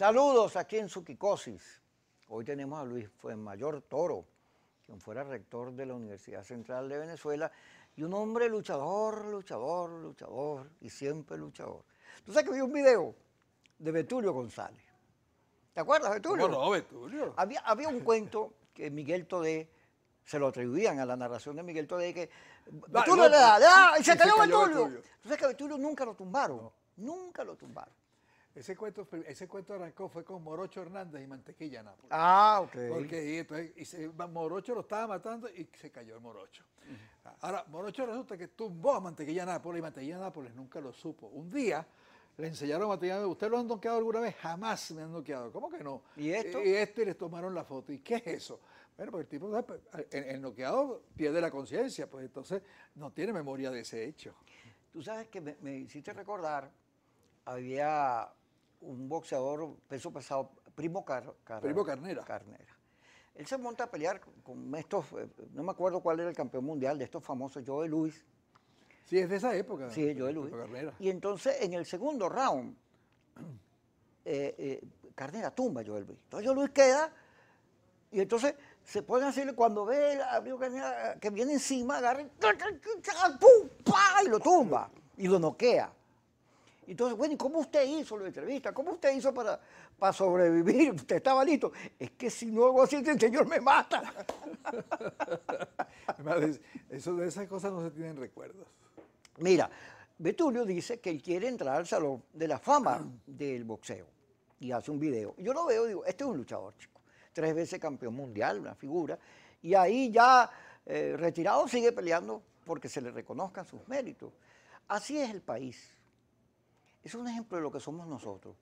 Saludos aquí en su Quicosis. Hoy tenemos a Luis Fuenmayor Toro, quien fuera rector de la Universidad Central de Venezuela y un hombre luchador y siempre luchador. Tú sabes que vi un video de Betulio González. ¿Te acuerdas, Betulio? Bueno, no, Betulio. Había un cuento que Miguel Todé, se lo atribuían a la narración de Miguel Todé, que Betulio le da, y se cayó Betulio. Tú sabes que Betulio nunca lo tumbaron, nunca lo tumbaron. Ese cuento arrancó, fue con Morocho Hernández y Mantequilla Nápoles. Ah, ok. Porque Morocho lo estaba matando y se cayó el Morocho. Ahora, Morocho resulta que tumbó a Mantequilla Nápoles y Mantequilla Nápoles nunca lo supo. Un día le enseñaron a Mantequilla Nápoles, ¿usted lo han noqueado alguna vez? Jamás me han noqueado. ¿Cómo que no? ¿Y esto? Y les tomaron la foto. ¿Y qué es eso? Bueno, porque el tipo, el noqueado pierde la conciencia, pues entonces no tiene memoria de ese hecho. Tú sabes que me hiciste recordar, había un boxeador peso pesado, Primo Carnera. Él se monta a pelear con estos, no me acuerdo cuál era el campeón mundial de estos famosos, Joe Louis. Sí, es de esa época. Sí, Joe Louis. Y entonces en el segundo round, Carnera tumba a Joe Louis. Entonces Joe Louis queda y entonces se pueden hacerle, cuando ve a Primo Carnera que viene encima, agarra y lo tumba y lo noquea. Entonces, bueno, ¿y cómo usted hizo la entrevista? ¿Cómo usted hizo para sobrevivir? ¿Usted estaba listo? Es que si no hago así, el señor me mata. Eso, de esas cosas no se tienen recuerdos. Mira, Betulio dice que él quiere entrar al Salón de la Fama del boxeo y hace un video. Yo lo veo y digo, este es un luchador, chico. 3 veces campeón mundial, una figura. Y ahí ya retirado sigue peleando porque se le reconozcan sus méritos. Así es el país. Es un ejemplo de lo que somos nosotros.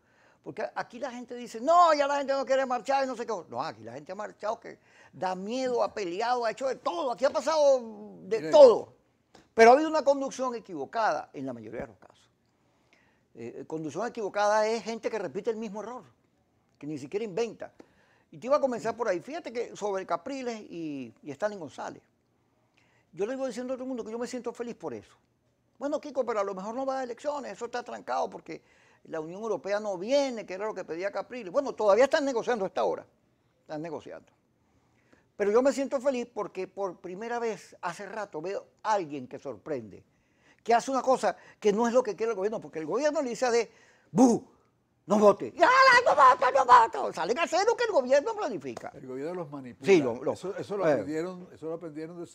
Porque aquí la gente dice, no, ya la gente no quiere marchar y no sé qué. No, aquí la gente ha marchado, que da miedo, ha peleado, ha hecho de todo. Aquí ha pasado de todo. Pero ha habido una conducción equivocada en la mayoría de los casos. Conducción equivocada es gente que repite el mismo error, que ni siquiera inventa. Y te iba a comenzar por ahí. Fíjate que sobre Capriles y Stalin González. Yo le digo diciendo a todo el mundo que yo me siento feliz por eso. Bueno, Kiko, pero a lo mejor no va a elecciones, eso está trancado porque la Unión Europea no viene, que era lo que pedía Capriles. Bueno, todavía están negociando a esta hora, están negociando. Pero yo me siento feliz porque por primera vez hace rato veo a alguien que sorprende, que hace una cosa que no es lo que quiere el gobierno, porque el gobierno le dice a de, ¡bu! ¡No vote! ¡Ya, no voto, no voto! Salen a hacer lo que el gobierno planifica. El gobierno los manipula. Sí, eso lo aprendieron de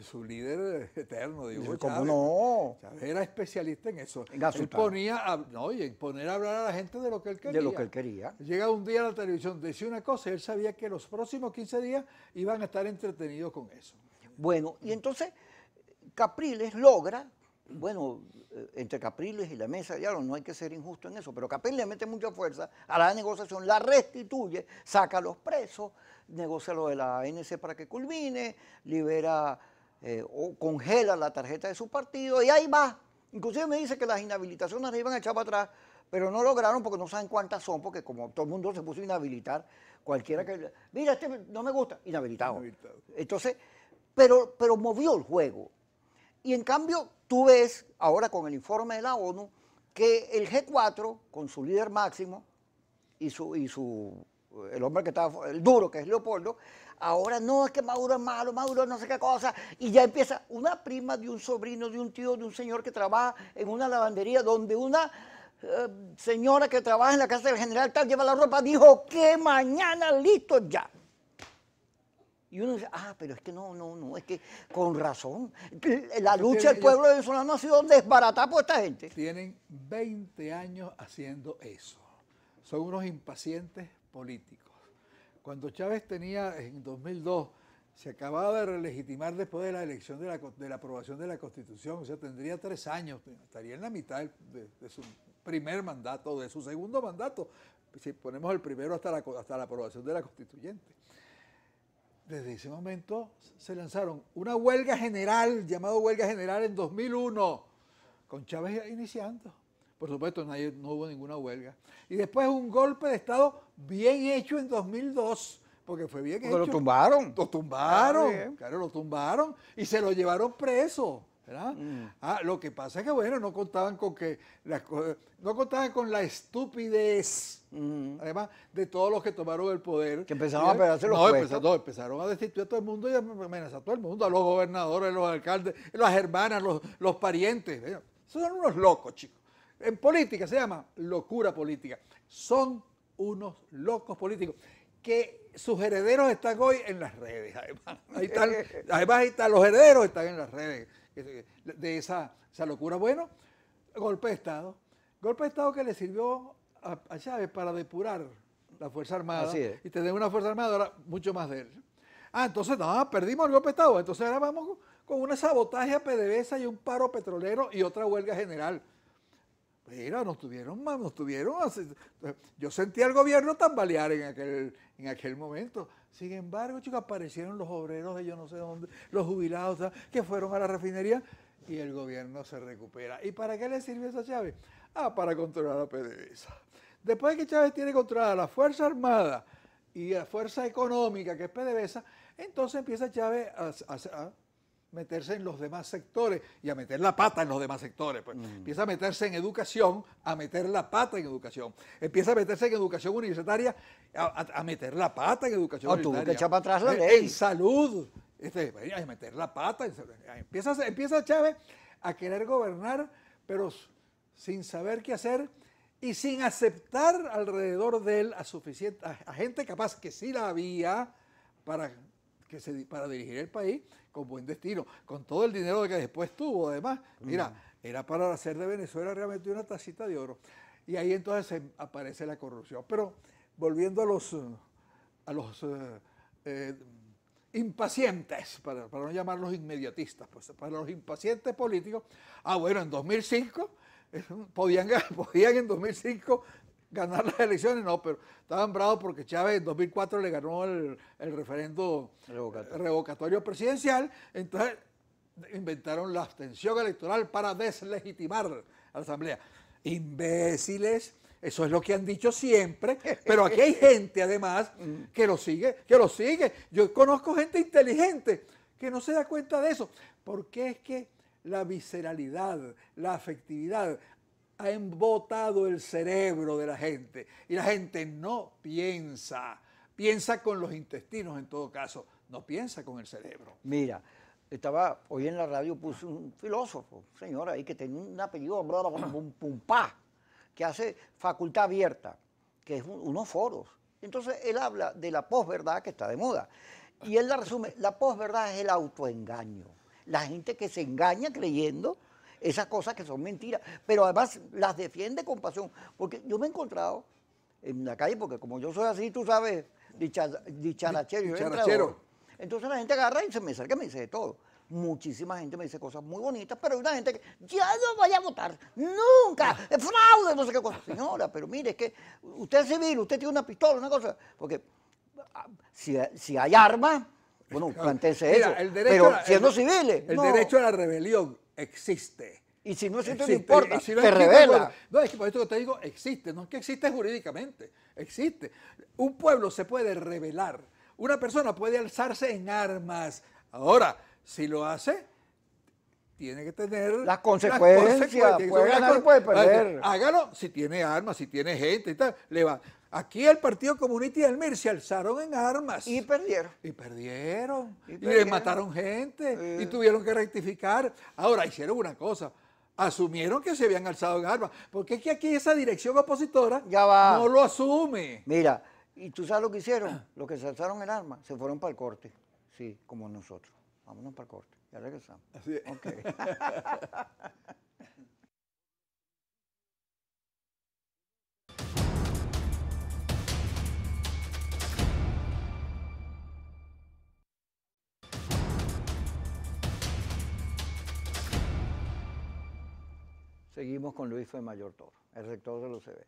su líder eterno, digo, Chávez. ¿Cómo no? Chávez era especialista en eso. Él ponía a hablar a la gente de lo que él quería. De lo que él quería. Llega un día a la televisión, decía una cosa y él sabía que los próximos 15 días iban a estar entretenidos con eso. Bueno, y entonces Capriles logra, bueno, entre Capriles y la mesa de diálogo no hay que ser injusto en eso, pero Capriles le mete mucha fuerza a la negociación, la restituye, saca a los presos, negocia lo de la ANC para que culmine, libera... o congela la tarjeta de su partido y ahí va. Inclusive me dice que las inhabilitaciones le iban a echar para atrás, pero no lograron porque no saben cuántas son, porque como todo el mundo se puso a inhabilitar, cualquiera que... Mira, este no me gusta, inhabilitado. Entonces, pero movió el juego. Y en cambio, tú ves, ahora con el informe de la ONU, que el G4, con su líder máximo el hombre que estaba, el duro, que es Leopoldo, ahora no, es que Maduro es malo, Maduro no sé qué cosa, y ya empieza una prima de un sobrino, de un tío, de un señor que trabaja en una lavandería, donde una señora que trabaja en la casa del general tal, lleva la ropa, dijo que mañana listo ya. Y uno dice, ah, pero es que no, es que con razón. La lucha del pueblo venezolano ha sido desbaratada por esta gente. Tienen 20 años haciendo eso. Son unos impacientes políticos. Cuando Chávez tenía, en 2002, se acababa de relegitimar después de la elección de la aprobación de la Constitución, o sea, tendría 3 años, estaría en la mitad de su primer mandato, de su segundo mandato, si ponemos el primero hasta la aprobación de la Constituyente. Desde ese momento se lanzaron una huelga general, llamada huelga general en 2001, con Chávez iniciando. Por supuesto, no hubo ninguna huelga. Y después un golpe de Estado bien hecho en 2002, porque fue bien hecho. Pero lo tumbaron. Lo tumbaron, claro, lo tumbaron y se lo llevaron preso. ¿verdad? Lo que pasa es que, bueno, no contaban con que no contaban con la estupidez, además, de todos los que tomaron el poder. Que empezaron a pegarse los puestos. Empezaron a destituir a todo el mundo y a amenazar a todo el mundo, a los gobernadores, a los alcaldes, a las hermanas, los parientes. Son unos locos, chicos. En política se llama locura política. Son unos locos políticos que sus herederos están hoy en las redes, además. Los herederos están en las redes de esa locura. Bueno, golpe de Estado. Golpe de Estado que le sirvió a Chávez para depurar la Fuerza Armada y tener una Fuerza Armada ahora mucho más débil. Ah, entonces no, perdimos el golpe de Estado. Entonces ahora vamos con un sabotaje a PDVSA y un paro petrolero y otra huelga general. Mira, nos tuvieron. Yo sentía al gobierno tambalear en aquel momento. Sin embargo, chicos, aparecieron los obreros de yo no sé dónde, los jubilados, que fueron a la refinería y el gobierno se recupera. ¿Y para qué le sirve eso a Chávez? Ah, para controlar a PDVSA. Después de que Chávez tiene controlada la Fuerza Armada y la Fuerza Económica, que es PDVSA, entonces empieza Chávez a meterse en los demás sectores y a meter la pata en los demás sectores. Pues. Empieza a meterse en educación, a meter la pata en educación. Empieza a meterse en educación universitaria, a meter la pata en educación universitaria. Tuvo que echar para atrás la ley. En salud, a meter la pata. Empieza Chávez a querer gobernar, pero sin saber qué hacer y sin aceptar alrededor de él a gente capaz que sí la había para dirigir el país con buen destino, con todo el dinero que después tuvo, además. Mira, era para hacer de Venezuela realmente una tacita de oro. Y ahí entonces aparece la corrupción. Pero volviendo a los impacientes, para no llamarlos inmediatistas, pues, para los impacientes políticos, en 2005, podían en 2005 ganar las elecciones, no, pero estaban bravos porque Chávez en 2004 le ganó el referendo revocatorio presidencial, entonces inventaron la abstención electoral para deslegitimar a la Asamblea. Imbéciles, eso es lo que han dicho siempre, pero aquí hay gente además que lo sigue, Yo conozco gente inteligente que no se da cuenta de eso, porque es que la visceralidad, la afectividad, ha embotado el cerebro de la gente y la gente no piensa, piensa con los intestinos en todo caso, no piensa con el cerebro. Mira, hoy en la radio puso un filósofo, señor, ahí que tenía un apellido, Pumpá, que hace Facultad Abierta, que es unos foros. Entonces él habla de la posverdad que está de moda y él la resume, la posverdad es el autoengaño, la gente que se engaña creyendo esas cosas que son mentiras, pero además las defiende con pasión, porque yo me he encontrado en la calle, porque como yo soy así, tú sabes, dicharachero. Entonces la gente agarra y se me acerca y me dice de todo. Muchísima gente me dice cosas muy bonitas, pero hay una gente que ya no vaya a votar, nunca, es fraude, no sé qué cosa. Señora, pero mire, es que usted es civil, usted tiene una pistola, una cosa, porque si hay armas, bueno, plantéese eso, pero siendo civiles. El derecho a la rebelión existe. Y si no existe, no importa, si no te revela. No, es que por esto que te digo, existe. No es que existe jurídicamente, existe. Un pueblo se puede rebelar. Una persona puede alzarse en armas. Ahora, si lo hace, tiene que tener las consecuencias. Puede ganar, puede perder. Hágalo si tiene armas, si tiene gente y tal. Le va. Aquí el Partido Comunista y el MIR se alzaron en armas. Y perdieron. Y le mataron gente. Y tuvieron que rectificar. Ahora, hicieron una cosa. Asumieron que se habían alzado en armas. Porque es que aquí esa dirección opositora no lo asume. Mira, ¿y tú sabes lo que hicieron? Los que se alzaron en armas se fueron para el corte. Sí, como nosotros. Vámonos para el corte. Ya regresamos. Así es. Okay. Seguimos con Luis Fuenmayor Toro, el rector del UCB.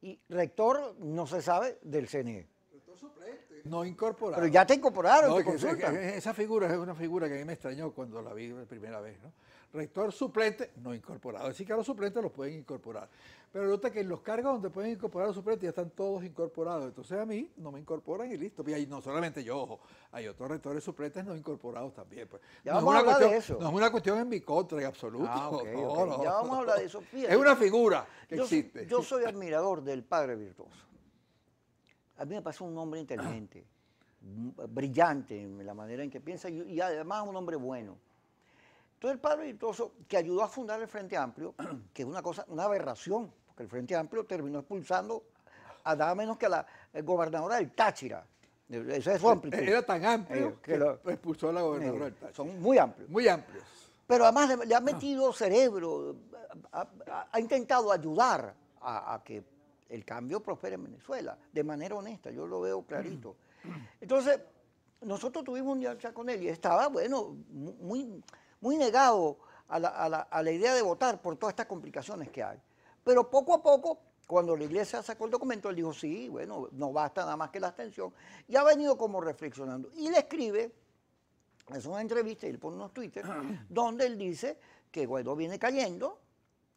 Y rector, no se sabe, del CNE. Buscó suplente. No incorporaron. Pero ya te incorporaron, no, te consultan. Esa figura es una figura que a mí me extrañó cuando la vi la primera vez, ¿no? Rector suplente, no incorporado. Así que a los suplentes los pueden incorporar. Pero resulta que en los cargos donde pueden incorporar a los suplentes ya están todos incorporados. Entonces a mí no me incorporan y listo. Y no solamente yo, ojo, hay otros rectores suplentes no incorporados también. Pues. Ya no vamos a hablar cuestión, de eso. No es una cuestión en mi contra, en absoluto. Ah, okay, no, okay. No, ya vamos a hablar de eso. Fíjate, es una figura que existe. Yo soy admirador del Padre Virtuoso. A mí me pasó un hombre inteligente, brillante en la manera en que piensa y además un hombre bueno. Entonces el Padre Virtuoso, que ayudó a fundar el Frente Amplio, que es una cosa, una aberración, porque el Frente Amplio terminó expulsando a nada menos que a la gobernadora del Táchira. Esa es su amplitud. Era tan amplio que lo expulsó a la gobernadora del Táchira. Son muy amplios. Muy amplios. Pero además le ha metido cerebro, ha intentado ayudar a que el cambio prospera en Venezuela, de manera honesta, yo lo veo clarito. Entonces, nosotros tuvimos un día con él y estaba, bueno, muy negado a la idea de votar por todas estas complicaciones que hay. Pero poco a poco, cuando la Iglesia sacó el documento, él dijo, sí, bueno, no basta nada más que la abstención. Y ha venido como reflexionando. Y le escribe, es una entrevista, y él pone unos Twitter, donde él dice que Guaidó viene cayendo,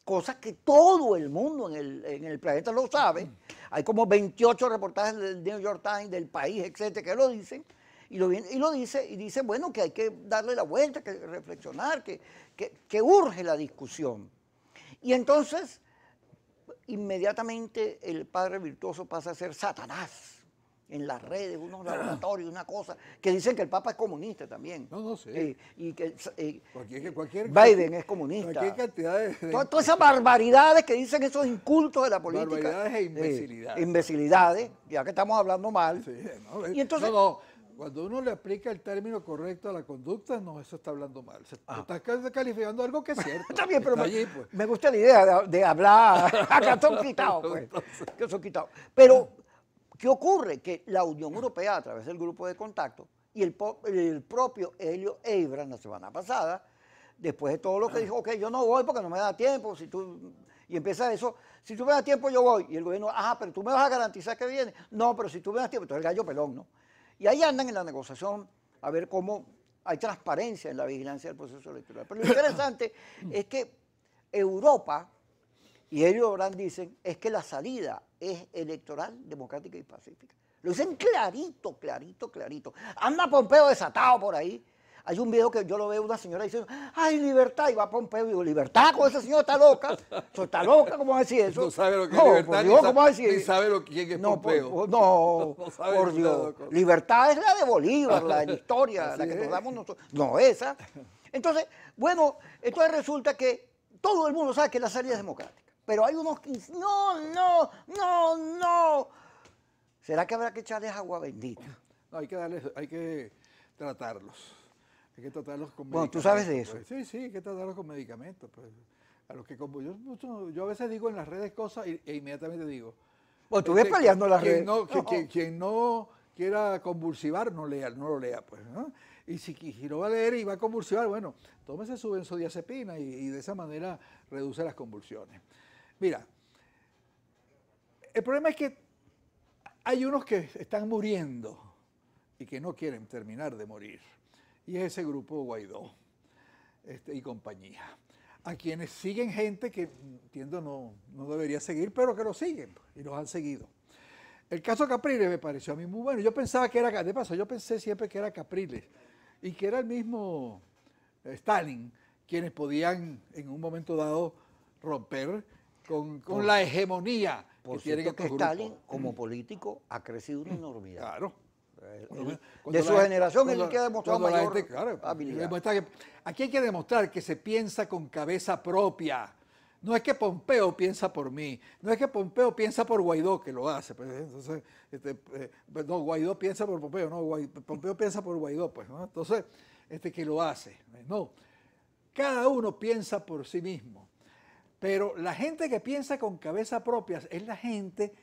cosas que todo el mundo en el planeta lo sabe. Hay como 28 reportajes del New York Times, del País, etcétera, que lo dicen. Y dice, bueno, que hay que darle la vuelta, que reflexionar, que urge la discusión. Y entonces, inmediatamente el Padre Virtuoso pasa a ser Satanás. En las redes, unos laboratorios, una cosa, que dicen que el Papa es comunista también. No, no sé. Y que Biden es comunista. Cualquier cantidad de todas esas barbaridades que dicen esos incultos de la política. Barbaridades e imbecilidades. Imbecilidades, ya que estamos hablando mal. Sí, no, y entonces, cuando uno le aplica el término correcto a la conducta, no, eso está hablando mal. Se está calificando algo que es cierto. Está bien, pero allí, pues. Me gusta la idea de hablar a cartón quitado, pues. Que son quitados. Pero ¿qué ocurre? Que la Unión Europea, a través del grupo de contacto, y el propio Helio Eibran la semana pasada, después de todo lo que dijo, ok, yo no voy porque no me da tiempo, y empieza eso, si tú me das tiempo yo voy, y el gobierno, ajá, pero tú me vas a garantizar que viene, no, pero si tú me das tiempo, entonces el gallo pelón, ¿no? Y ahí andan en la negociación a ver cómo hay transparencia en la vigilancia del proceso electoral. Pero lo interesante es que Europa, y Helio Eibran dicen, es que la salida es electoral, democrática y pacífica. Lo dicen clarito, clarito, clarito. Anda Pompeo desatado por ahí. Hay un video que yo lo veo, una señora diciendo, ay, libertad, y va Pompeo y digo, libertad, con esa señora está loca. Está loca, ¿cómo va a decir eso? No sabe lo que es libertad, Dios, ¿cómo va a decir? Ni sabe lo que es Pompeo. No sabe por Dios. Libertad es la de Bolívar, la de la historia, así la que nos damos nosotros. No, esa. Entonces, bueno, entonces resulta que todo el mundo sabe que la salida es democrática. Pero hay unos que dicen, no. ¿Será que habrá que echarles agua bendita? No, hay que tratarlos. Hay que tratarlos con medicamentos. Bueno, tú sabes de eso. Sí, hay que tratarlos con medicamentos. Pues. A los que como yo a veces digo en las redes cosas e inmediatamente digo. Bueno, tú ves peleando las redes. Quien no quiera convulsivar, no lo lea, pues, ¿no? Y si no va a leer y va a convulsionar, bueno, tómese su benzodiazepina y de esa manera reduce las convulsiones. Mira, el problema es que hay unos que están muriendo y que no quieren terminar de morir. Y es ese grupo Guaidó y compañía. A quienes siguen gente que, entiendo, no debería seguir, pero que lo siguen y los han seguido. El caso Capriles me pareció a mí muy bueno. Yo pensaba que era, de paso, yo pensé siempre que era Capriles y que era el mismo Stalin quienes podían en un momento dado romper con la hegemonía que tienen estos grupos. Stalin, como político, ha crecido una enormidad. Claro. De su generación es el que ha demostrado mayor habilidad. Aquí hay que demostrar que se piensa con cabeza propia. No es que Pompeo piensa por mí, no es que Pompeo piensa por Guaidó, que lo hace. Pues, entonces, no, Guaidó piensa por Pompeo, no, Pompeo piensa por Guaidó, pues, ¿no? Entonces, que lo hace. No, cada uno piensa por sí mismo. Pero la gente que piensa con cabeza propia es la gente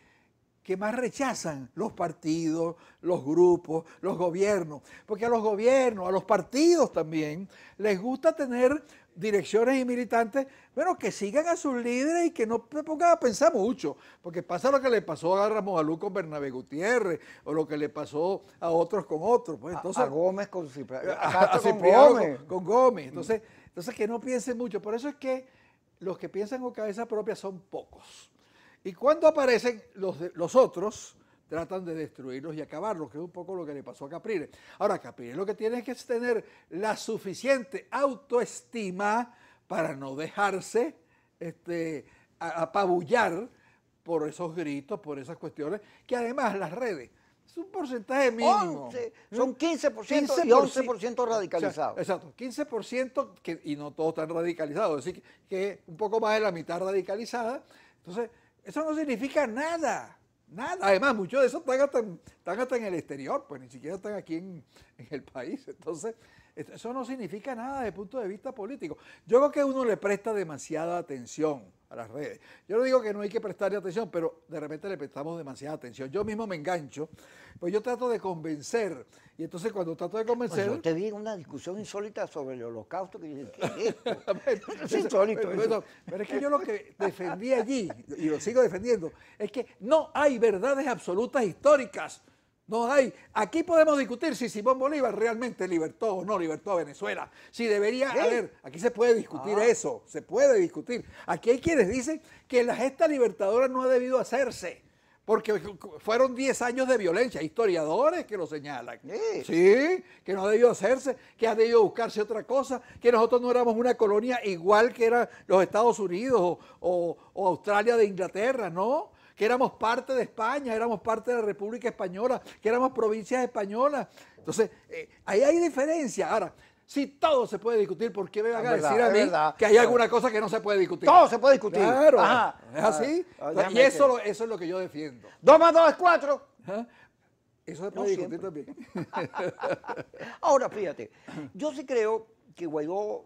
que más rechazan los partidos, los grupos, los gobiernos. Porque a los gobiernos, a los partidos también, les gusta tener direcciones y militantes, bueno, que sigan a sus líderes y que no se pongan a pensar mucho. Porque pasa lo que le pasó a Ramos Alú con Bernabé Gutiérrez, o lo que le pasó a otros con otros. Pues, entonces, a Gómez con Cipriano. A Cipriano con Gómez. Entonces, que no piensen mucho. Por eso es que los que piensan con cabeza propia son pocos. Y cuando aparecen los otros, tratan de destruirlos y acabarlos, que es un poco lo que le pasó a Capriles. Ahora, Capriles lo que tiene es que tener la suficiente autoestima para no dejarse apabullar por esos gritos, por esas cuestiones, que además las redes, es un porcentaje mínimo. 11, son 15% y 11% radicalizados. O sea, exacto, 15% y no todos están radicalizados, es decir, que un poco más de la mitad radicalizada. Entonces, eso no significa nada, nada. Además, muchos de esos están hasta en el exterior, pues ni siquiera están aquí en el país. Entonces, eso no significa nada desde el punto de vista político. Yo creo que uno le presta demasiada atención a las redes. Yo no digo que no hay que prestarle atención, pero de repente le prestamos demasiada atención. Yo mismo me engancho, pues yo trato de convencer. Y entonces cuando trato de convencer... Pues yo te vi en una discusión insólita sobre el Holocausto, que dije, ¿qué es esto? Es insólito. Pero es que yo lo que defendí allí, y lo sigo defendiendo, es que no hay verdades absolutas históricas. No hay. Aquí podemos discutir si Simón Bolívar realmente libertó o no libertó a Venezuela. Si debería haber. Aquí se puede discutir eso. Se puede discutir. Aquí hay quienes dicen que la gesta libertadora no ha debido hacerse. Porque fueron 10 años de violencia. Historiadores que lo señalan. Sí, que no ha debido hacerse, que ha debido buscarse otra cosa, que nosotros no éramos una colonia igual que eran los Estados Unidos o Australia de Inglaterra, ¿no? Que éramos parte de España, éramos parte de la República Española, que éramos provincias españolas. Entonces, ahí hay diferencia. Ahora, si todo se puede discutir, ¿por qué me van a decir a mí que hay alguna cosa que no se puede discutir? Todo se puede discutir. Claro, es así. Y eso es lo que yo defiendo. 2 más 2 es 4. ¿Ah? Eso se puede discutir también. Ahora, fíjate, yo sí creo que Guaidó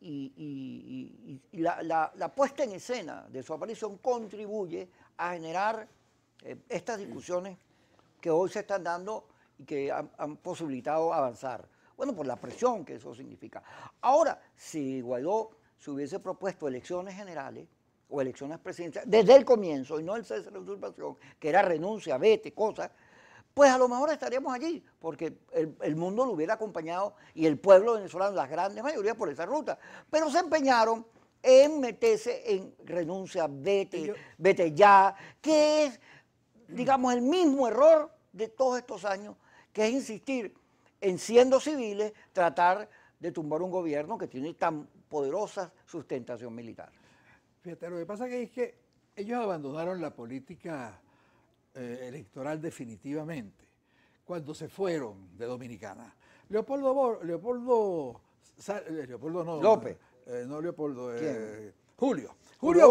y la puesta en escena de su aparición contribuye a generar estas discusiones que hoy se están dando y que han posibilitado avanzar. Bueno, por la presión que eso significa. Ahora, si Guaidó se hubiese propuesto elecciones generales o elecciones presidenciales desde el comienzo y no el cese de la usurpación, que era renuncia, vete, cosas, pues a lo mejor estaríamos allí, porque el mundo lo hubiera acompañado y el pueblo venezolano, la gran mayoría, por esa ruta. Pero se empeñaron en meterse en renuncia, vete ya, que es, digamos, el mismo error de todos estos años, que es insistir en, siendo civiles, tratar de tumbar un gobierno que tiene tan poderosa sustentación militar. Fíjate, lo que pasa es que ellos abandonaron la política electoral definitivamente cuando se fueron de Dominicana. Julio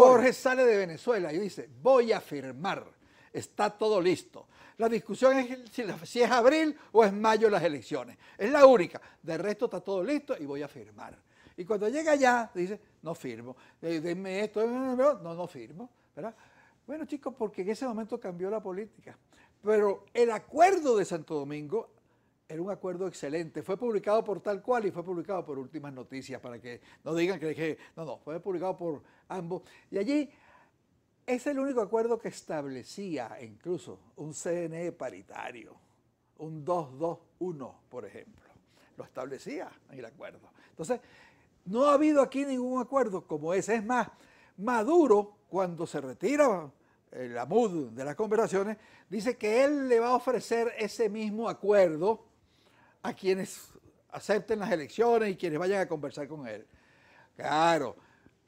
Borges sale de Venezuela y dice, voy a firmar, está todo listo. La discusión es si es abril o es mayo las elecciones. Es la única. De resto está todo listo y voy a firmar. Y cuando llega allá, dice, no firmo. Denme esto, no firmo. ¿Verdad? Bueno, chicos, porque en ese momento cambió la política. Pero el acuerdo de Santo Domingo era un acuerdo excelente. Fue publicado por Tal Cual y fue publicado por Últimas Noticias, para que no digan que dije... No, fue publicado por ambos. Y allí es el único acuerdo que establecía incluso un CNE paritario, un 2-2-1, por ejemplo. Lo establecía en el acuerdo. Entonces, no ha habido aquí ningún acuerdo como ese. Es más, Maduro, cuando se retira la MUD de las conversaciones, dice que él le va a ofrecer ese mismo acuerdo a quienes acepten las elecciones y quienes vayan a conversar con él. Claro,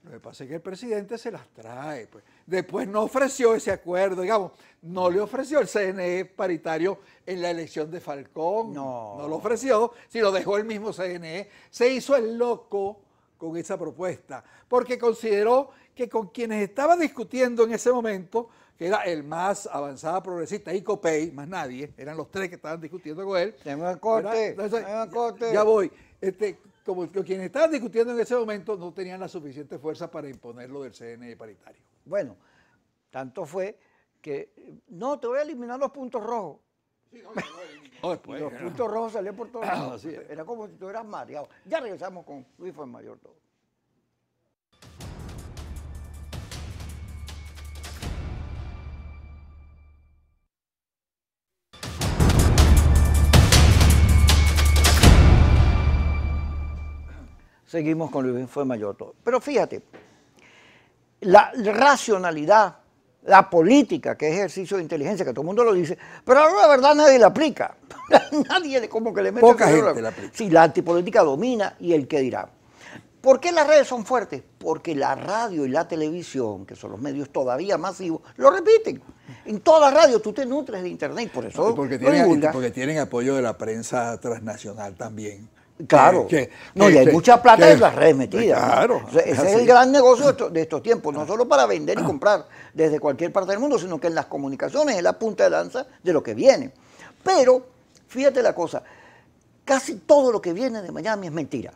lo que pasa es que el presidente se las trae. Pues. Después no ofreció ese acuerdo, digamos, no le ofreció el CNE paritario en la elección de Falcón, no lo ofreció, sino dejó el mismo CNE. Se hizo el loco con esa propuesta, porque consideró que con quienes estaba discutiendo en ese momento, que era el más avanzada progresista y COPEI, más nadie, eran los tres que estaban discutiendo con él. Como quienes estaban discutiendo en ese momento no tenían la suficiente fuerza para imponerlo del CNE paritario. Bueno, tanto fue que no, te voy a eliminar los puntos rojos. Sí, no, después, los puntos rojos salían por todos lados. Era como si tú eras mareado. Ya regresamos con Luis Fuenmayor Toro. Seguimos con Luis Fuenmayor Toro. Pero fíjate, la racionalidad, la política, que es ejercicio de inteligencia, que todo el mundo lo dice, pero ahora la verdad nadie la aplica. Nadie como que le mete... Poca gente la aplica. Sí, la antipolítica domina y el qué dirá. ¿Por qué las redes son fuertes? Porque la radio y la televisión, que son los medios todavía masivos, lo repiten. En todas las radios tú te nutres de internet, por eso... Porque tienen apoyo de la prensa transnacional también. Claro, no, y hay mucha plata en las redes metidas. Claro, ¿no? Ese es el gran negocio de estos tiempos, no solo para vender y comprar desde cualquier parte del mundo, sino que en las comunicaciones es la punta de lanza de lo que viene. Pero, fíjate la cosa, casi todo lo que viene de Miami es mentira.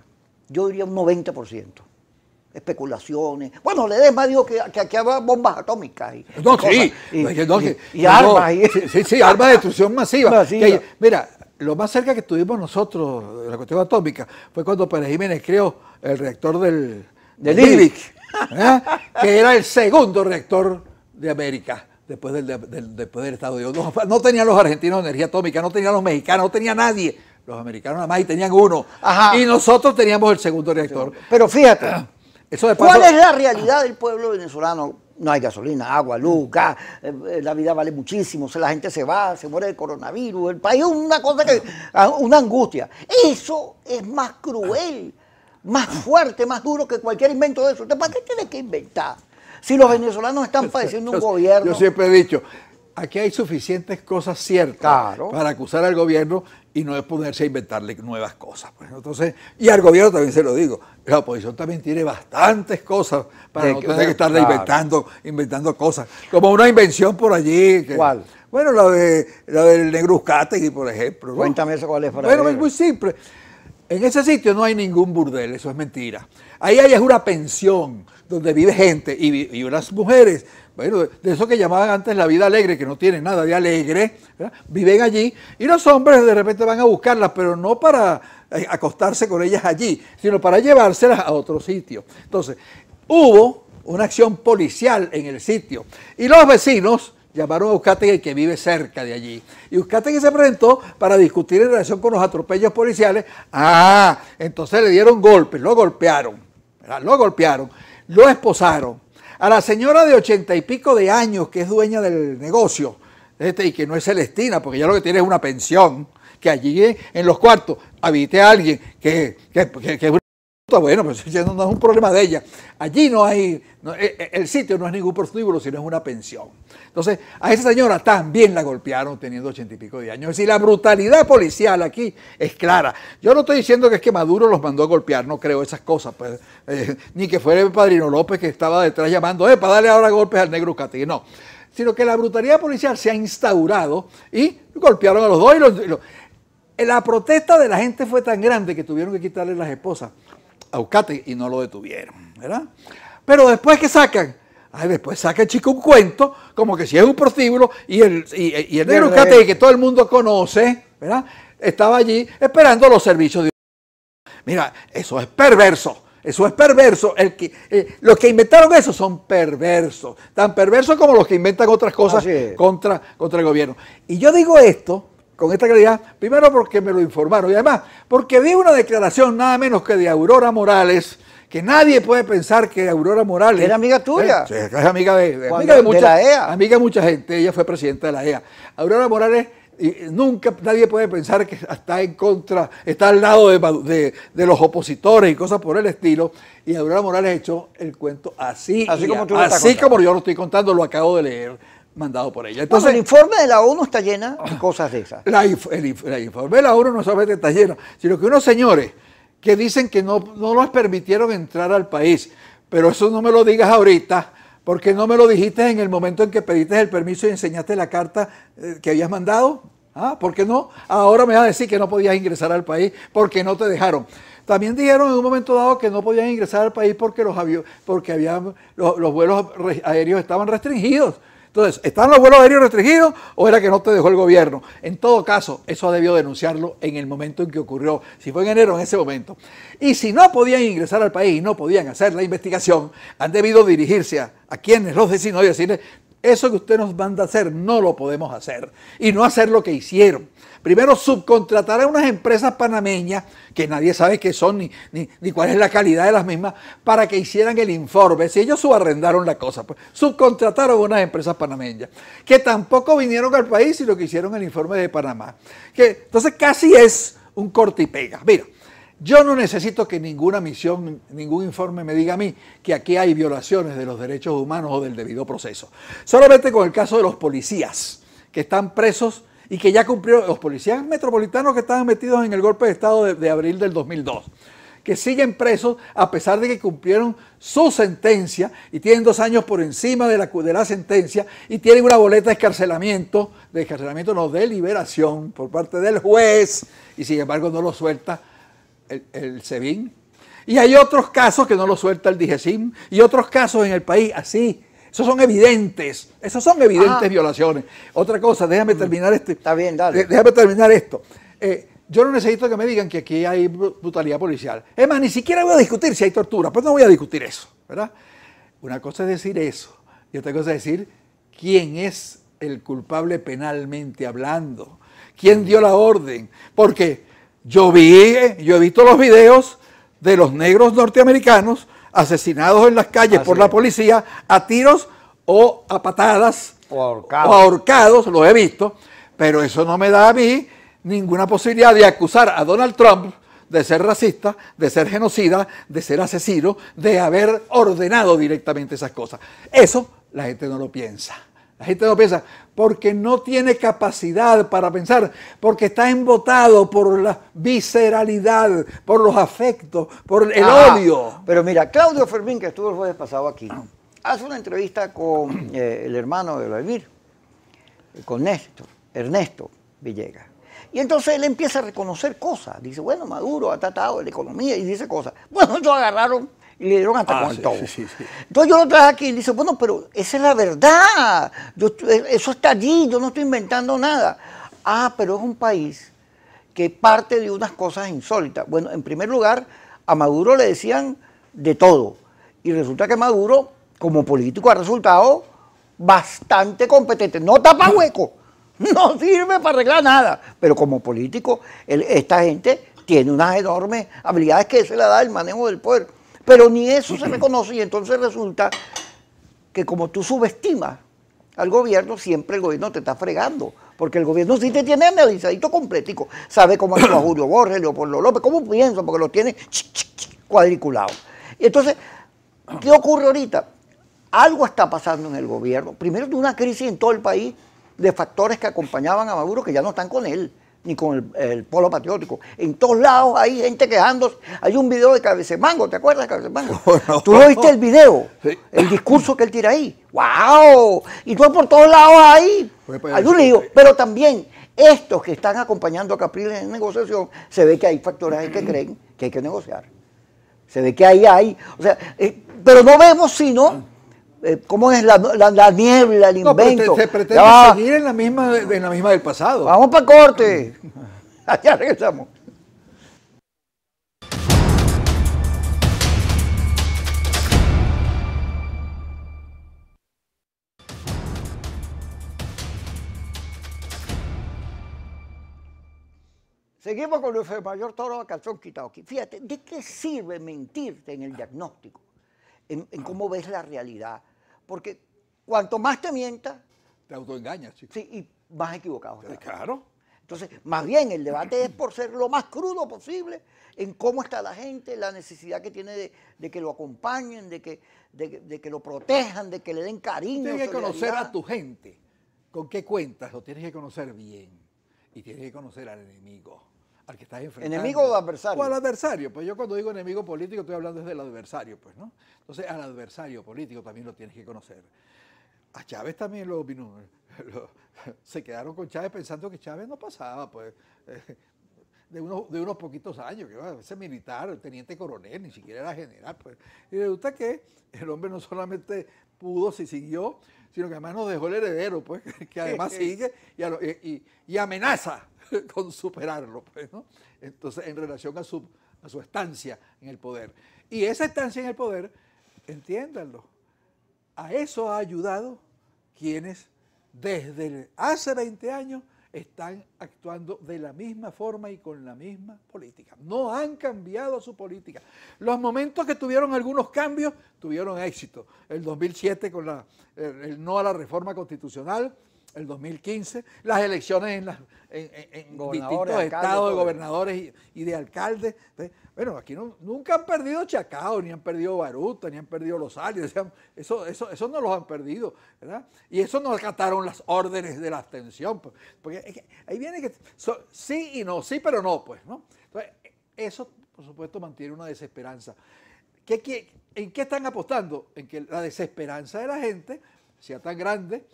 Yo diría un 90%. Especulaciones. Bueno, Ledesma dijo que aquí había bombas atómicas. No, sí. Y armas. Sí, sí, armas de destrucción masiva. Mira, lo más cerca que tuvimos nosotros de la cuestión atómica fue cuando Pérez Jiménez creó el reactor del IBIC, que era el segundo reactor de América después del Estado de Unidos. No tenían los argentinos energía atómica, no tenían los mexicanos, no tenía nadie. Los americanos nada más y tenían uno. Ajá. Y nosotros teníamos el segundo reactor. Pero fíjate, eso después... ¿Cuál es la realidad del pueblo venezolano? No hay gasolina, agua, luz, gas, la vida vale muchísimo, la gente se va, se muere del coronavirus, el país es una cosa que... una angustia. Eso es más cruel, más fuerte, más duro que cualquier invento de eso. ¿Para qué tienes que inventar? Si los venezolanos están padeciendo un gobierno... Yo siempre he dicho, aquí hay suficientes cosas ciertas para acusar al gobierno y no es ponerse a inventarle nuevas cosas. Pues. Entonces, y al gobierno también se lo digo, la oposición también tiene bastantes cosas para no tener que estarle inventando cosas. Como una invención por allí. ¿Cuál? Bueno, la del negro Euskate, por ejemplo. Cuéntame eso, ¿cuál es para Bueno, ver? Es muy simple. En ese sitio no hay ningún burdel, eso es mentira. Ahí hay una pensión donde vive gente y unas mujeres, bueno, de eso que llamaban antes la vida alegre, que no tiene nada de alegre, ¿verdad? Viven allí y los hombres de repente van a buscarlas, pero no para acostarse con ellas allí, sino para llevárselas a otro sitio. Entonces, hubo una acción policial en el sitio y los vecinos llamaron a Euskate, que vive cerca de allí. Y Euskate se presentó para discutir en relación con los atropellos policiales. Ah, entonces le dieron golpes, lo golpearon, ¿verdad? Lo golpearon, lo esposaron. A la señora de 80 y pico de años, que es dueña del negocio, y que no es celestina, porque ya lo que tiene es una pensión, que allí en los cuartos habite a alguien que es una... Bueno, pues no es un problema de ella. Allí no hay... el sitio no es ningún prostíbulo, sino es una pensión. Entonces, a esa señora también la golpearon teniendo 80 y pico de años. Es decir, la brutalidad policial aquí es clara. Yo no estoy diciendo que es que Maduro los mandó a golpear, no creo esas cosas, pues, ni que fuera el padrino López que estaba detrás llamando, para darle ahora golpes al negro Euskate, no. Sino que la brutalidad policial se ha instaurado y golpearon a los dos. La protesta de la gente fue tan grande que tuvieron que quitarle las esposas a Euskate y no lo detuvieron, ¿verdad? Pero después que sacan, después saca el chico un cuento, como que si es un prostíbulo, y el negro Euskate, que todo el mundo conoce, ¿verdad? Estaba allí esperando los servicios de... Mira, eso es perverso. Eso es perverso. Los que inventaron eso son perversos. Tan perversos como los que inventan otras cosas contra el gobierno. Y yo digo esto con esta claridad, primero porque me lo informaron y además porque vi una declaración nada menos que de Aurora Morales, que nadie puede pensar que Aurora Morales... ¿Era amiga tuya? Sí, es amiga de mucha gente, ella fue presidenta de la EA. Aurora Morales, nadie puede pensar que está en contra, está al lado de los opositores y cosas por el estilo, y Aurora Morales echó el cuento así como yo lo estoy contando, lo acabo de leer, mandado por ella. Entonces, el informe de la ONU está lleno de cosas de esas. El informe de la ONU no solamente está lleno, sino que unos señores que dicen que no los permitieron entrar al país, pero eso no me lo digas ahorita, porque no me lo dijiste en el momento en que pediste el permiso y enseñaste la carta que habías mandado. ¿Por qué no? Ahora me vas a decir que no podías ingresar al país porque no te dejaron. También dijeron en un momento dado que no podían ingresar al país porque los vuelos aéreos estaban restringidos. Entonces, ¿están los vuelos aéreos restringidos o era que no te dejó el gobierno? En todo caso, eso debió denunciarlo en el momento en que ocurrió. Si fue en enero, en ese momento. Y si no podían ingresar al país y no podían hacer la investigación, han debido dirigirse a quienes los designó y decirles, eso que usted nos manda a hacer no lo podemos hacer. Y no hacer lo que hicieron. Primero, subcontratar a unas empresas panameñas, que nadie sabe qué son ni cuál es la calidad de las mismas, para que hicieran el informe. Si ellos subarrendaron la cosa, pues subcontrataron a unas empresas panameñas, que tampoco vinieron al país, sino que hicieron el informe de Panamá. Que, entonces casi es un corte y pega. Mira, yo no necesito que ninguna misión, ningún informe me diga a mí que aquí hay violaciones de los derechos humanos o del debido proceso. Solamente con el caso de los policías que están presos y que ya cumplieron, los policías metropolitanos que estaban metidos en el golpe de Estado de abril del 2002, que siguen presos a pesar de que cumplieron su sentencia y tienen 2 años por encima de la sentencia y tienen una boleta de liberación por parte del juez y sin embargo no lo suelta el SEBIN. Y hay otros casos que no lo suelta el DGCIM y otros casos en el país así. Esas son evidentes violaciones. Otra cosa, déjame terminar esto. Está bien, dale. Déjame terminar esto. Yo no necesito que me digan que aquí hay brutalidad policial. Es más, ni siquiera voy a discutir si hay tortura, pues no voy a discutir eso, ¿verdad? Una cosa es decir eso y otra cosa es decir quién es el culpable penalmente hablando, quién dio la orden. Porque yo he visto los videos de los negros norteamericanos asesinados en las calles por la policía a tiros o a patadas o ahorcados, los he visto, pero eso no me da a mí ninguna posibilidad de acusar a Donald Trump de ser racista, de ser genocida, de ser asesino, de haber ordenado directamente esas cosas. Eso la gente no lo piensa. La gente no piensa porque no tiene capacidad para pensar, porque está embotado por la visceralidad, por los afectos, por el odio. Pero mira, Claudio Fermín, que estuvo el jueves pasado aquí, hace una entrevista con el hermano de Vladimir, con Ernesto Villegas. Y entonces él empieza a reconocer cosas. Dice, bueno, Maduro ha tratado la economía y dice cosas. Bueno, ellos agarraron y le dieron hasta con todo. Sí. Entonces yo lo traje aquí y le dice, bueno, pero esa es la verdad. Eso está allí, yo no estoy inventando nada. Pero es un país que parte de unas cosas insólitas. Bueno, en primer lugar, a Maduro le decían de todo. Y resulta que Maduro, como político, ha resultado bastante competente. No tapa hueco, no sirve para arreglar nada. Pero como político, esta gente tiene unas enormes habilidades que se le da el manejo del poder. Pero ni eso se reconoce y entonces resulta que como tú subestimas al gobierno, siempre el gobierno te está fregando. Porque el gobierno sí te tiene analizadito completico. Sabe cómo actúa Julio Borges, Leopoldo López, cómo piensa, porque lo tiene cuadriculado. Y entonces, ¿qué ocurre ahorita? Algo está pasando en el gobierno. Primero, de una crisis en todo el país de factores que acompañaban a Maduro que ya no están con él, ni con el polo patriótico. En todos lados hay gente quejándose. Hay un video de Cabezemango, ¿te acuerdas de Cabezemango? ¿Tú no viste el video? Sí. El discurso que él tira ahí. ¡Wow! Y tú por todos lados hay un lío. Pero también estos que están acompañando a Capriles en negociación, se ve que hay factores ahí que creen que hay que negociar. Se ve que ahí hay... O sea, pero no vemos sino... ¿Cómo es la niebla, el invento? No, se pretende seguir en la misma del pasado. Vamos para corte. Allá regresamos. Seguimos con Luis Fuenmayor Toro a calzón quitado aquí. Fíjate, ¿de qué sirve mentirte en el diagnóstico? En cómo ves la realidad. Porque cuanto más te mientas... Te autoengañas, chico. Sí, y más equivocado. Claro. Entonces, más bien, el debate es por ser lo más crudo posible en cómo está la gente, la necesidad que tiene de que lo acompañen, de que lo protejan, de que le den cariño. Tienes que conocer a tu gente. ¿Con qué cuentas? Lo tienes que conocer bien. Y tienes que conocer al enemigo. Al que estás enfrentando. ¿Enemigo o adversario? O al adversario. Pues yo cuando digo enemigo político estoy hablando desde el adversario, pues, ¿no? Entonces, al adversario político también lo tienes que conocer. A Chávez también se quedaron con Chávez pensando que Chávez no pasaba, pues. de unos poquitos años, que a veces militar, el teniente coronel, ni siquiera era general. Pues. Y resulta que el hombre no solamente pudo, si siguió, sino que además nos dejó el heredero, pues, que además sigue y amenaza con superarlo, pues, ¿no? Entonces, en relación a su estancia en el poder. Y esa estancia en el poder, entiéndanlo, a eso ha ayudado quienes desde hace 20 años están actuando de la misma forma y con la misma política. No han cambiado su política. Los momentos que tuvieron algunos cambios, tuvieron éxito. El 2007 con el no a la reforma constitucional, el 2015, las elecciones en distintos estados de gobernadores y de alcaldes. Bueno, aquí nunca han perdido Chacao, ni han perdido Baruta, ni han perdido Los Alios. O sea, eso no los han perdido, ¿verdad? Y eso no acataron las órdenes de la abstención. Pues, porque es que ahí viene que sí y no, sí pero no, pues, ¿no? Entonces, eso, por supuesto, mantiene una desesperanza. ¿En qué están apostando? En que la desesperanza de la gente sea tan grande.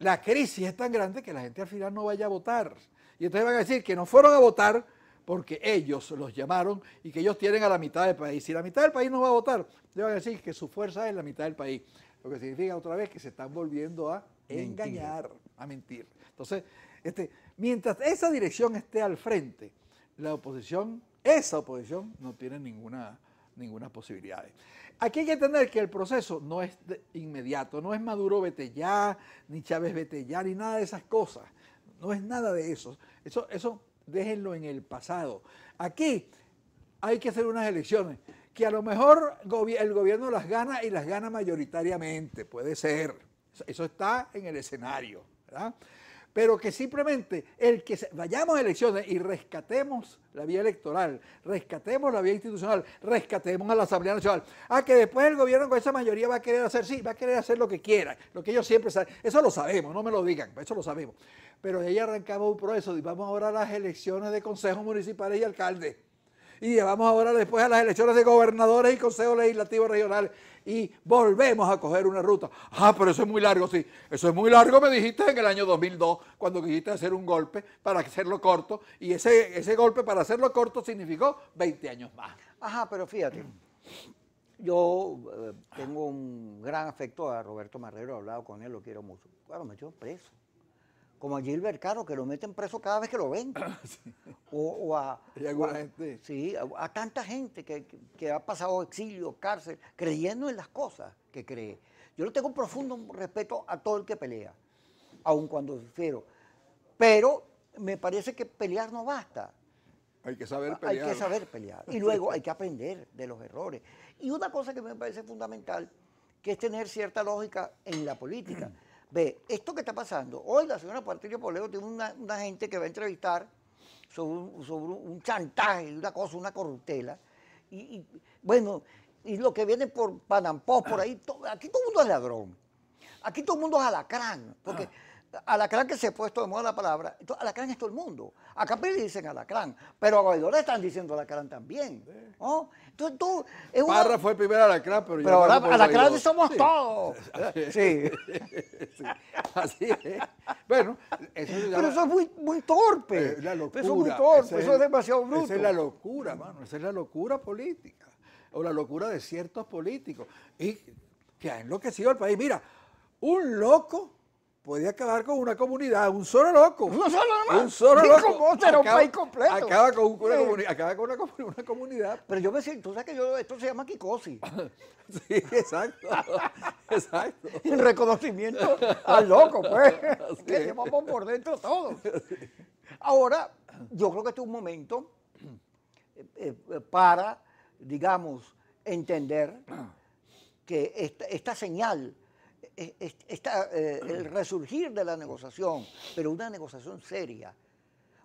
La crisis es tan grande que la gente al final no vaya a votar. Y entonces van a decir que no fueron a votar porque ellos los llamaron y que ellos tienen a la mitad del país. Si la mitad del país no va a votar, le van a decir que su fuerza es la mitad del país. Lo que significa otra vez que se están volviendo a engañar, a mentir. Entonces, mientras esa dirección esté al frente, la oposición, esa oposición no tiene ninguna posibilidad. Aquí hay que entender que el proceso no es inmediato, no es Maduro vete ya, ni Chávez vete ya, ni nada de esas cosas. No es nada de eso. Eso déjenlo en el pasado. Aquí hay que hacer unas elecciones que a lo mejor el gobierno las gana y las gana mayoritariamente, puede ser. Eso está en el escenario, ¿verdad? Pero que simplemente vayamos a elecciones y rescatemos la vía electoral, rescatemos la vía institucional, rescatemos a la Asamblea Nacional. Ah, que después el gobierno con esa mayoría va a querer hacer lo que quiera, lo que ellos siempre saben. Eso lo sabemos, no me lo digan, eso lo sabemos. Pero ahí arrancamos un proceso y vamos ahora a las elecciones de consejos municipales y alcaldes. Y llevamos ahora después a las elecciones de gobernadores y consejos legislativos regionales. Y volvemos a coger una ruta. Ah, pero eso es muy largo, sí. Eso es muy largo, me dijiste en el año 2002, cuando quisiste hacer un golpe para hacerlo corto. Y ese golpe para hacerlo corto significó 20 años más. Ajá, pero fíjate, yo tengo un gran afecto a Roberto Marrero, he hablado con él, lo quiero mucho. Claro, me echó preso. Como a Gilbert Caro, que lo meten preso cada vez que lo ven. Sí. A tanta gente que ha pasado exilio, cárcel, creyendo en las cosas que cree. Yo le tengo un profundo respeto a todo el que pelea, aun cuando difiero. Pero me parece que pelear no basta. Hay que saber pelear. Hay que saber pelear. Y luego hay que aprender de los errores. Y una cosa que me parece fundamental, que es tener cierta lógica en la política. Ve, esto que está pasando, hoy la señora Patricia Poleo tiene una gente que va a entrevistar sobre un chantaje, una cosa, una corruptela, y lo que viene por Panampó, por ahí, aquí todo el mundo es ladrón, aquí todo el mundo es alacrán, porque alacrán que se ha puesto de moda la palabra, alacrán es todo el mundo, a Capriles dicen alacrán, pero a Guaidó le están diciendo alacrán también, ¿no? Entonces tú... Parra fue el primer alacrán, pero ahora alacrán somos todos. Sí. Sí. Así es. Bueno, eso se llama, pero eso es muy torpe. La locura. Eso es muy torpe, eso es demasiado bruto. Esa es la locura, mano, esa es la locura política, o la locura de ciertos políticos, y que ha enloquecido el país. Mira, un loco podía acabar con una comunidad, un solo loco. No solo nomás. Un solo loco. Acaba, un país completo. Acaba con una comunidad. Pero yo me siento, tú sabes que esto se llama quicosis. Sí, exacto. Exacto. El reconocimiento al loco, pues. Es que llevamos por dentro todos. Ahora, yo creo que este es un momento para, digamos, entender que esta señal, el resurgir de la negociación, pero una negociación seria,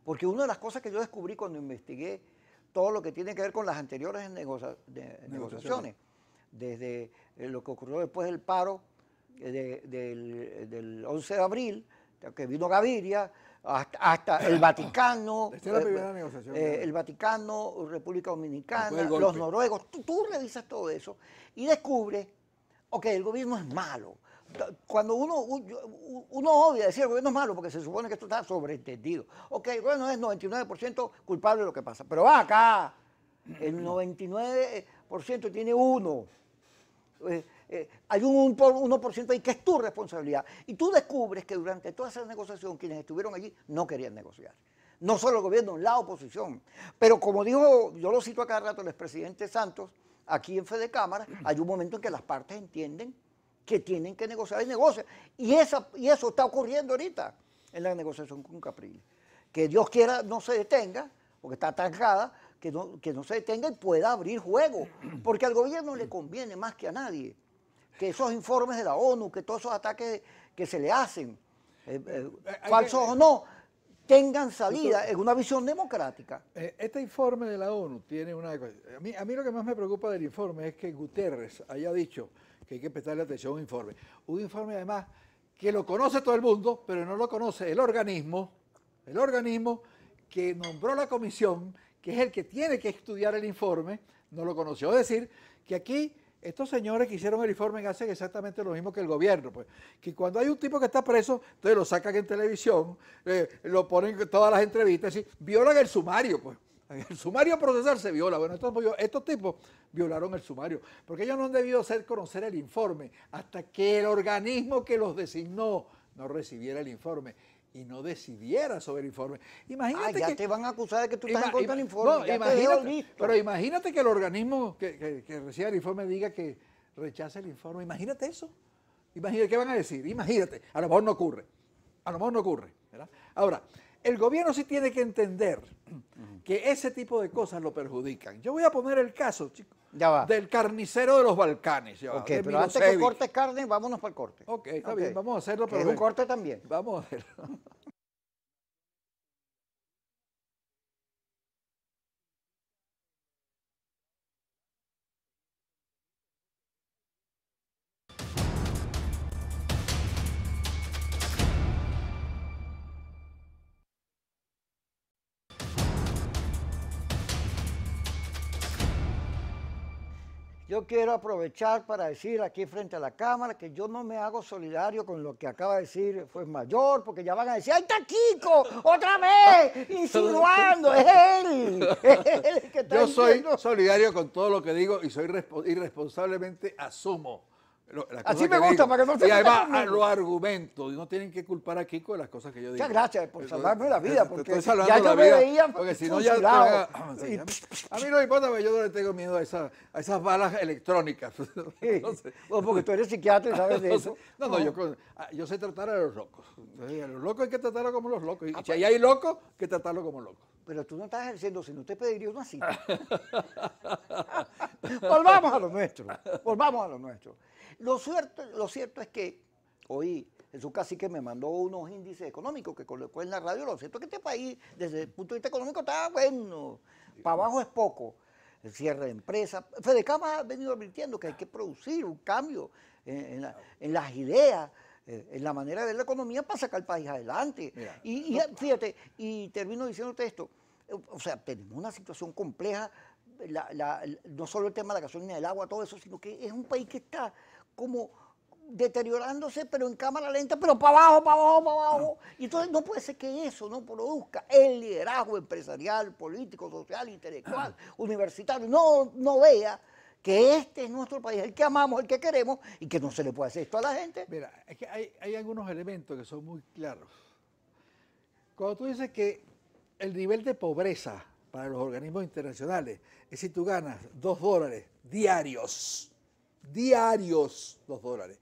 porque una de las cosas que yo descubrí cuando investigué todo lo que tiene que ver con las anteriores negociaciones, desde lo que ocurrió después del paro del 11 de abril, que vino Gaviria, hasta el Vaticano. Esta es la primera negociación. El Vaticano, República Dominicana, los noruegos, tú revisas todo eso y descubres, ok, el gobierno es malo, Cuando uno odia decir el gobierno es malo porque se supone que esto está sobreentendido. Ok, el gobierno es 99% culpable de lo que pasa, pero va acá, el 99% tiene uno. Hay un 1% ahí que es tu responsabilidad. Y tú descubres que durante toda esa negociación quienes estuvieron allí no querían negociar. No solo el gobierno, la oposición. Pero como dijo, yo lo cito a cada rato, el expresidente Santos, aquí en Fedecámara, hay un momento en que las partes entienden que tienen que negociar y negocian. Y eso está ocurriendo ahorita en la negociación con Capriles. Que Dios quiera no se detenga, porque está trancada, que no se detenga y pueda abrir juego. Porque al gobierno le conviene más que a nadie que esos informes de la ONU, que todos esos ataques que se le hacen, falsos o no, tengan salida en una visión democrática. Este informe de la ONU tiene una... A mí lo que más me preocupa del informe es que Guterres haya dicho que hay que prestarle atención a un informe. Un informe, además, que lo conoce todo el mundo, pero no lo conoce el organismo que nombró la comisión, que es el que tiene que estudiar el informe, no lo conoció. Es decir, que aquí estos señores que hicieron el informe hacen exactamente lo mismo que el gobierno, pues. Que cuando hay un tipo que está preso, entonces lo sacan en televisión, lo ponen en todas las entrevistas, y violan el sumario, pues. El sumario procesal se viola. Bueno, estos tipos violaron el sumario, porque ellos no han debido conocer el informe hasta que el organismo que los designó no recibiera el informe y no decidiera sobre el informe. Imagínate ya que te van a acusar de que tú estás en contra del informe. No, imagínate que el organismo que reciba el informe diga que rechace el informe. Imagínate eso. Imagínate, ¿qué van a decir? Imagínate. A lo mejor no ocurre. A lo mejor no ocurre, ¿verdad? Ahora, el gobierno sí tiene que entender que ese tipo de cosas lo perjudican. Yo voy a poner el caso, chicos, del carnicero de los Balcanes. Okay, pero antes que cortes carne, vámonos para el corte. Ok, está bien, vamos a hacerlo. Pero es un corte también. Vamos a hacerlo. Yo quiero aprovechar para decir aquí frente a la cámara que yo no me hago solidario con lo que acaba de decir Fuenmayor, porque ya van a decir, ¡ahí está Kiko! ¡Otra vez! ¡Insinuando! ¡Es él! ¡Es él que está diciendo! Soy solidario con todo lo que digo y soy irresponsablemente asumo. Así me gusta, digo, para que no se... Y además lo argumento, no tienen que culpar a Kiko de las cosas que yo digo. Muchas gracias por salvarme la vida, porque ya yo me veía fusilado. A mí no me importa, porque yo no le tengo miedo a esas balas electrónicas. Entonces, porque tú eres psiquiatra y sabes de eso. Yo sé tratar a los locos. Entonces, a los locos hay que tratarlos como los locos. Y si ahí hay locos, hay que tratarlos como locos. Pero tú no estás ejerciendo, sino usted pediría una cita. Volvamos a lo nuestro, volvamos a lo nuestro. Lo cierto es que hoy Jesús Cacique me mandó unos índices económicos que colocó en la radio. Lo cierto es que este país, desde el punto de vista económico, está bueno. Para abajo es poco. El cierre de empresas. Fedecama ha venido advirtiendo que hay que producir un cambio en las ideas, en la manera de ver la economía para sacar el país adelante. Mira, fíjate, y termino diciéndote esto. O sea, tenemos una situación compleja. No solo el tema de la gasolina, del agua, todo eso, sino que es un país que está como deteriorándose, pero en cámara lenta, pero para abajo, para abajo, para abajo. Y entonces no puede ser que eso no produzca el liderazgo empresarial, político, social, intelectual, universitario. No vea que este es nuestro país, el que amamos, el que queremos, y que no se le puede hacer esto a la gente. Mira, es que hay algunos elementos que son muy claros. Cuando tú dices que el nivel de pobreza para los organismos internacionales es si tú ganas $2 diarios. Diarios, $2.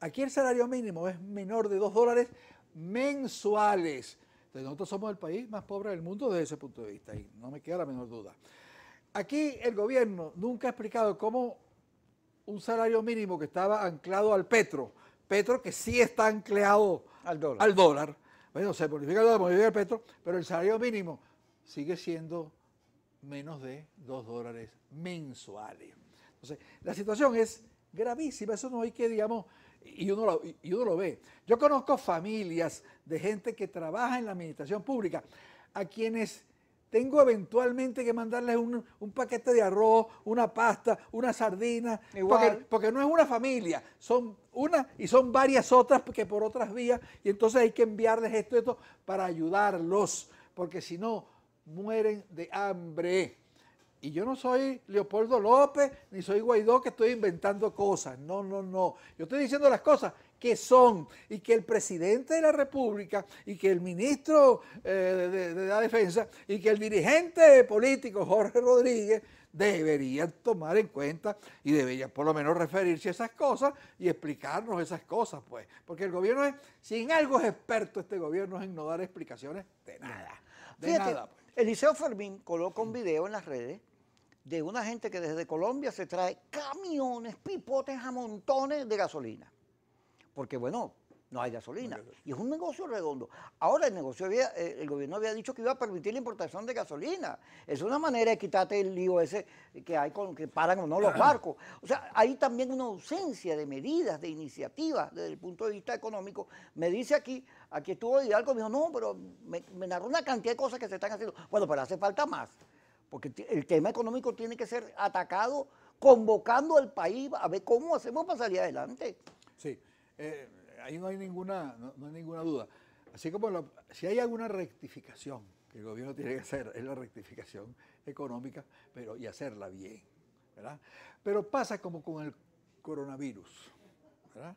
Aquí el salario mínimo es menor de $2 mensuales. Entonces nosotros somos el país más pobre del mundo desde ese punto de vista, y no me queda la menor duda. Aquí el gobierno nunca ha explicado cómo un salario mínimo que estaba anclado al petro, que sí está anclado al dólar. Bueno, se modifica el dólar, modifica el petro, pero el salario mínimo sigue siendo menos de $2 mensuales. Entonces, la situación es gravísima, eso no hay que, digamos, y uno lo ve. Yo conozco familias de gente que trabaja en la administración pública, a quienes tengo eventualmente que mandarles un paquete de arroz, una pasta, una sardina, porque no es una familia, son una y son varias otras que por otras vías, y entonces hay que enviarles esto para ayudarlos, porque si no, mueren de hambre. Y yo no soy Leopoldo López, ni soy Guaidó, que estoy inventando cosas. No, no, no. Yo estoy diciendo las cosas que son, y que el presidente de la República, y que el ministro de la Defensa, y que el dirigente político Jorge Rodríguez deberían tomar en cuenta, y deberían por lo menos referirse a esas cosas y explicarnos esas cosas, pues. Porque el gobierno es, si en algo es experto este gobierno, es en no dar explicaciones de nada. De fíjate, nada, pues. Eliseo Fermín coloca un video en las redes de una gente que desde Colombia se trae camiones, pipotes a montones de gasolina. Porque, bueno, no hay gasolina. Y es un negocio redondo. Ahora el gobierno había dicho que iba a permitir la importación de gasolina. Es una manera de quitarte el lío ese que hay con que paran o no los barcos. O sea, hay también una ausencia de medidas, de iniciativas desde el punto de vista económico. Me dice aquí estuvo Hidalgo, me dijo, no, pero me narró una cantidad de cosas que se están haciendo. Bueno, pero hace falta más. Porque el tema económico tiene que ser atacado, convocando al país a ver cómo hacemos para salir adelante. Sí. Ahí no hay ninguna duda. Así como si hay alguna rectificación que el gobierno tiene que hacer, es la rectificación económica, pero y hacerla bien, ¿verdad? Pero pasa como con el coronavirus, ¿verdad?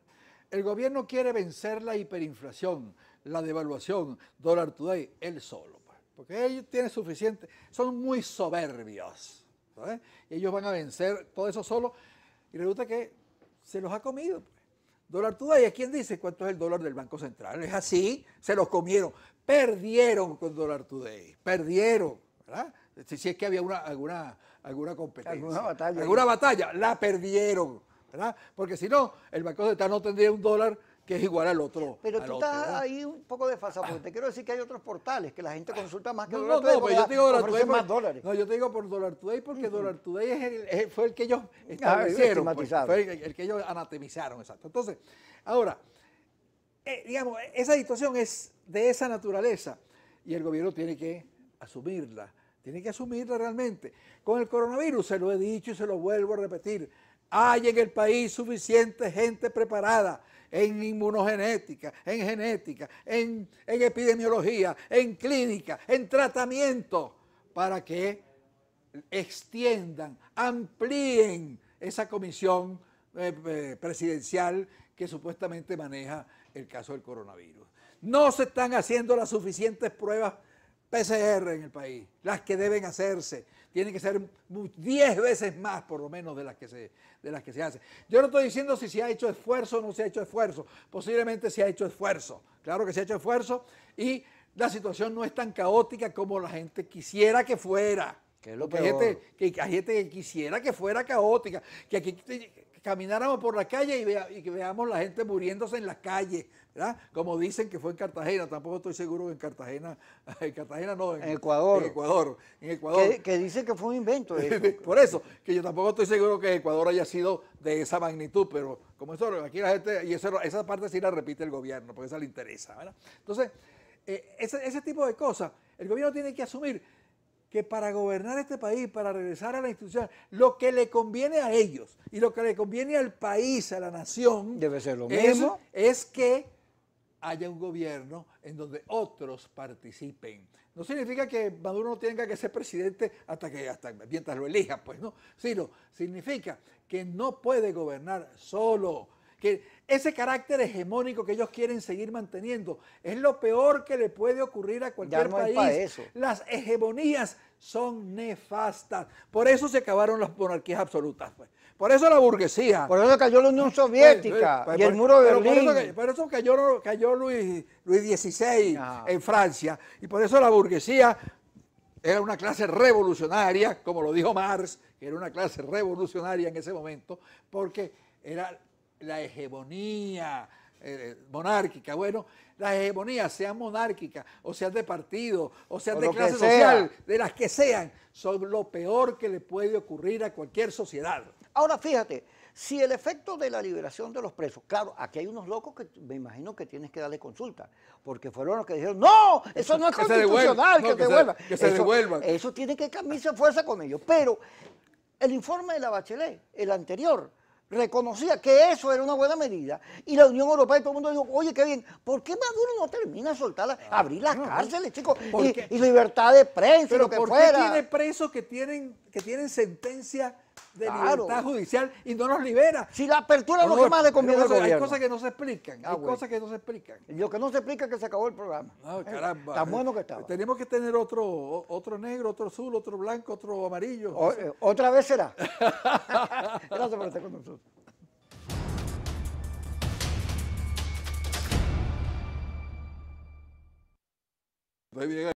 El gobierno quiere vencer la hiperinflación, la devaluación, Dollar Today, él solo, porque ellos tienen suficiente, son muy soberbios, ¿sabes? Y ellos van a vencer todo eso solo, y resulta que se los ha comido. Dólar Today, ¿a quién dice cuánto es el dólar del Banco Central? Es así, se los comieron, perdieron con Dólar Today, perdieron, ¿verdad? Si es que había alguna competencia, alguna batalla, la perdieron, ¿verdad? Porque si no, el Banco Central no tendría un dólar que es igual al otro. Pero tú estás ahí un poco desfasado, porque te quiero decir que hay otros portales que la gente consulta más que Dólar Today. No, pero yo te digo Dólar Today más dólares. No, yo te digo por Dólar Today porque Dólar Today fue el que ellos establecieron, pues, fue el que ellos anatemizaron, exacto. Entonces, ahora, digamos, esa situación es de esa naturaleza y el gobierno tiene que asumirla, realmente. Con el coronavirus se lo he dicho y se lo vuelvo a repetir. Hay en el país suficiente gente preparada en inmunogenética, en genética, en epidemiología, en clínica, en tratamiento, para que extiendan, amplíen esa comisión presidencial que supuestamente maneja el caso del coronavirus. No se están haciendo las suficientes pruebas PCR en el país, las que deben hacerse. Tienen que ser 10 veces más, por lo menos, de las que se hacen. Yo no estoy diciendo si se ha hecho esfuerzo o no se ha hecho esfuerzo. Posiblemente se ha hecho esfuerzo. Claro que se ha hecho esfuerzo y la situación no es tan caótica como la gente quisiera que fuera. Que es lo peor. Hay gente que quisiera que fuera caótica, que aquí camináramos por la calle y que veamos la gente muriéndose en las calles, ¿verdad? Como dicen que fue en Cartagena, tampoco estoy seguro que en Ecuador. En Ecuador. Que dicen que fue un invento. Eso. Por eso, que yo tampoco estoy seguro que Ecuador haya sido de esa magnitud, pero como eso, aquí la gente, y esa parte sí la repite el gobierno, porque esa le interesa, ¿verdad? Entonces, ese tipo de cosas, el gobierno tiene que asumir que para gobernar este país, para regresar a la institución, lo que le conviene a ellos y lo que le conviene al país, a la nación, debe ser lo mismo, es que haya un gobierno en donde otros participen. No significa que Maduro no tenga que ser presidente hasta mientras lo elija, pues no, sino significa que no puede gobernar solo, que ese carácter hegemónico que ellos quieren seguir manteniendo es lo peor que le puede ocurrir a cualquier país. Las hegemonías son nefastas. Por eso se acabaron las monarquías absolutas, pues. Por eso la burguesía. Por eso cayó la Unión Soviética y el muro de Berlín. Por eso cayó Luis XVI en Francia. Y por eso la burguesía era una clase revolucionaria, como lo dijo Marx, que era una clase revolucionaria en ese momento, porque era la hegemonía monárquica. Bueno, las hegemonías, sean monárquicas, o sean de partido, o sean de clase social, de las que sean, son lo peor que le puede ocurrir a cualquier sociedad. Ahora, fíjate, Si el efecto de la liberación de los presos, claro, aquí hay unos locos que me imagino que tienes que darle consulta, porque fueron los que dijeron, no, eso no es constitucional, que devuelvan. Que se devuelvan. Eso tiene que cambiarse a fuerza con ellos. Pero el informe de la Bachelet, el anterior, reconocía que eso era una buena medida y la Unión Europea y todo el mundo dijo, oye, qué bien, ¿por qué Maduro no termina de soltarla, abrir las cárceles, chicos? Y libertad de prensa, pero y lo que fuera. ¿Por qué tiene presos que tienen sentencia de libertad judicial y no los libera? Si la apertura no, es lo que más le conviene al gobierno. Hay cosas que no se explican, cosas que no se explican. Lo que no se explica es que se acabó el programa. Caramba. Tan bueno que estaba. Tenemos que tener otro negro, otro azul, otro blanco, otro amarillo. Otra vez será. Gracias por estar con nosotros. Muy bien.